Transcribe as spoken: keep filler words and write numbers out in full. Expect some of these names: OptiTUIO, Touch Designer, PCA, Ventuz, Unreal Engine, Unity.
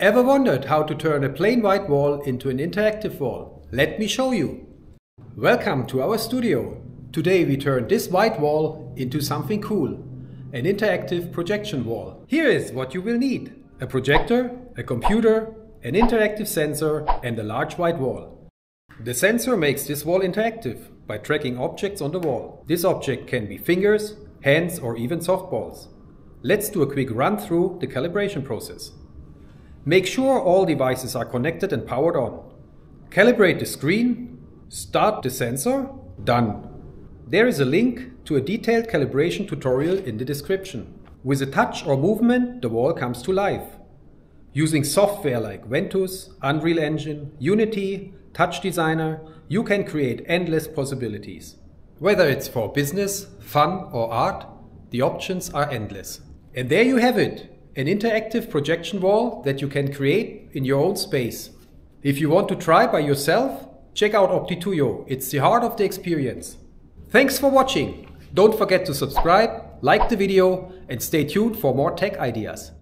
Ever wondered how to turn a plain white wall into an interactive wall? Let me show you! Welcome to our studio! Today we turn this white wall into something cool, an interactive projection wall. Here is what you will need: a projector, a computer, an interactive sensor and a large white wall. The sensor makes this wall interactive by tracking objects on the wall. This object can be fingers, hands or even softballs. Let's do a quick run through the calibration process. Make sure all devices are connected and powered on. Calibrate the screen. Start the sensor. Done. There is a link to a detailed calibration tutorial in the description. With a touch or movement, the wall comes to life. Using software like Ventuz, Unreal Engine, Unity, Touch Designer, you can create endless possibilities. Whether it's for business, fun or art, the options are endless. And there you have it! An interactive projection wall that you can create in your own space. If you want to try by yourself, check out OptiTUIO. It's the heart of the experience. Thanks for watching. Don't forget to subscribe, like the video, and stay tuned for more tech ideas.